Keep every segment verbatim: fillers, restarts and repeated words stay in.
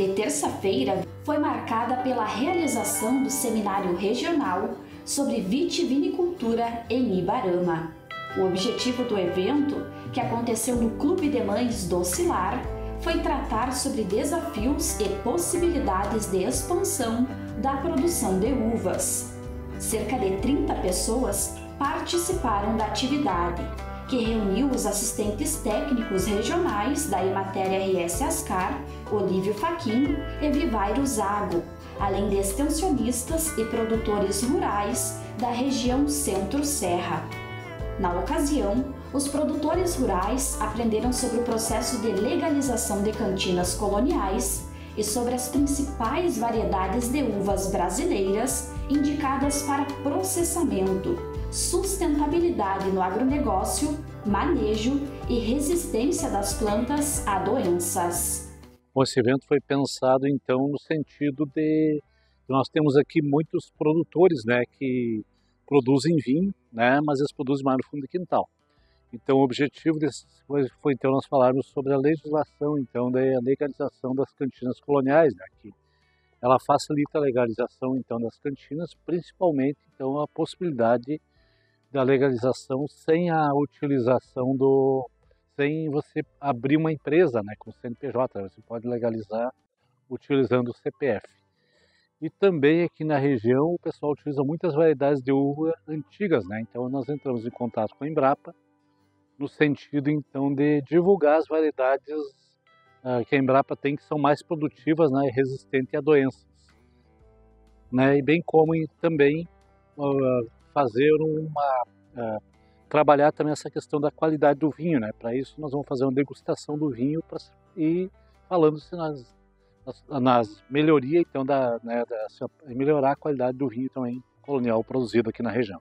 de terça-feira foi marcada pela realização do Seminário Regional sobre Vitivinicultura em Ibarama. O objetivo do evento, que aconteceu no Clube de Mães do Silar, foi tratar sobre desafios e possibilidades de expansão da produção de uvas. Cerca de trinta pessoas participaram da atividade, que reuniu os assistentes técnicos regionais da Emater R S Ascar, Olívio Faquinho e Vivairo Zago, além de extensionistas e produtores rurais da região Centro Serra. Na ocasião, os produtores rurais aprenderam sobre o processo de legalização de cantinas coloniais e sobre as principais variedades de uvas brasileiras indicadas para processamento, sustentabilidade no agronegócio, manejo e resistência das plantas a doenças. Esse evento foi pensado então no sentido de nós temos aqui muitos produtores, né, que produzem vinho, né, mas eles produzem mais no fundo do quintal. Então o objetivo desse foi então nós falarmos sobre a legislação, então da legalização das cantinas coloniais, né, que ela facilita a legalização então das cantinas, principalmente então a possibilidade da legalização sem a utilização do sem você abrir uma empresa, né, com o C N P J, você pode legalizar utilizando o C P F. E também aqui na região o pessoal utiliza muitas variedades de uva antigas, né? Então nós entramos em contato com a Embrapa no sentido então de divulgar as variedades uh, que a Embrapa tem, que são mais produtivas, né, e resistentes a doenças, né? E bem como e também uh, fazer uma uh, trabalhar também essa questão da qualidade do vinho, né? Para isso nós vamos fazer uma degustação do vinho pra, e falando se nós nas melhoria então da, né, da melhorar a qualidade do vinho também colonial produzido aqui na região.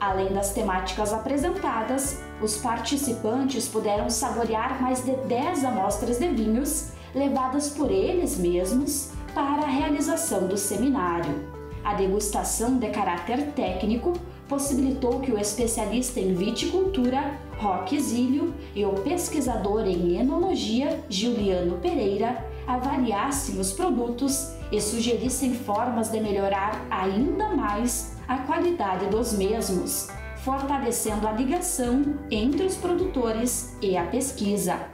Além das temáticas apresentadas, os participantes puderam saborear mais de dez amostras de vinhos levadas por eles mesmos para a realização do seminário. A degustação de caráter técnico possibilitou que o especialista em viticultura, Roque Zílio, e o pesquisador em enologia, Juliano Pereira, avaliassem os produtos e sugerissem formas de melhorar ainda mais a qualidade dos mesmos, fortalecendo a ligação entre os produtores e a pesquisa.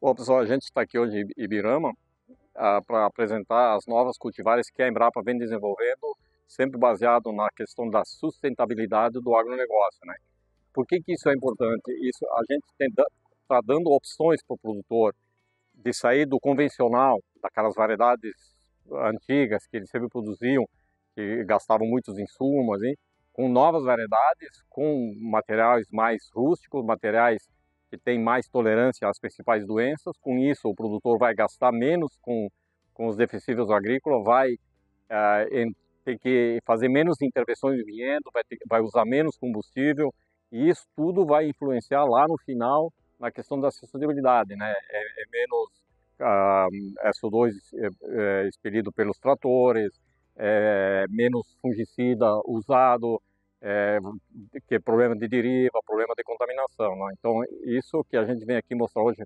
Bom, pessoal, a gente está aqui hoje em Ibarama ah, para apresentar as novas cultivares que a Embrapa vem desenvolvendo, sempre baseado na questão da sustentabilidade do agronegócio, né? Por que que isso é importante? Isso a gente está dando opções para o produtor de sair do convencional, daquelas variedades antigas que eles sempre produziam, que gastavam muitos insumos, hein? Com novas variedades, com materiais mais rústicos, materiais que têm mais tolerância às principais doenças. Com isso, o produtor vai gastar menos com, com os defensivos agrícolas, vai uh, em, ter que fazer menos intervenções de vinhedo, vai, ter, vai usar menos combustível, e isso tudo vai influenciar lá no final na questão da sustentabilidade, né? É, é menos ah, S O dois é, é, expelido pelos tratores, é, menos fungicida usado, é, que é problema de deriva, problema de contaminação, né? Então isso que a gente vem aqui mostrar hoje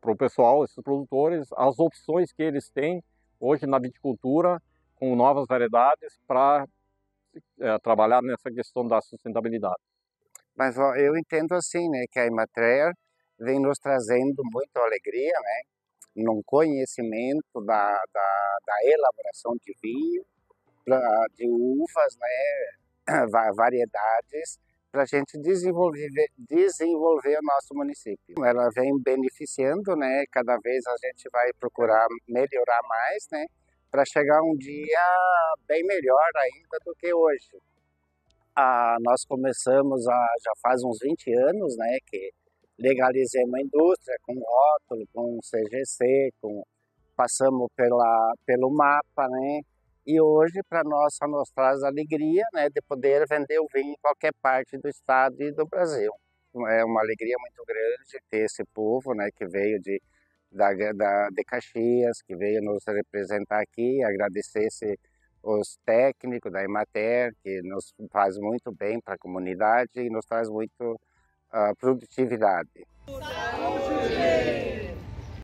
para o pessoal, esses produtores, as opções que eles têm hoje na viticultura com novas variedades para é, trabalhar nessa questão da sustentabilidade. Mas ó, eu entendo assim, né, que a Emater vem nos trazendo muita alegria, né, num conhecimento da, da, da elaboração de vinho, de uvas, né, variedades, para a gente desenvolver, desenvolver o nosso município. Ela vem beneficiando, né, cada vez a gente vai procurar melhorar mais, né, para chegar um dia bem melhor ainda do que hoje. Ah, nós começamos a, já faz uns vinte anos, né, que legalizamos a indústria com rótulo, com C G C, com, passamos pela, pelo mapa, né? E hoje, para nós, só nos traz alegria, né, de poder vender o vinho em qualquer parte do estado e do Brasil. É uma alegria muito grande ter esse povo, né, que veio de, da, da, de Caxias, que veio nos representar aqui, agradecer os técnicos da Emater, que nos faz muito bem para a comunidade e nos traz muito a produtividade. Saúde!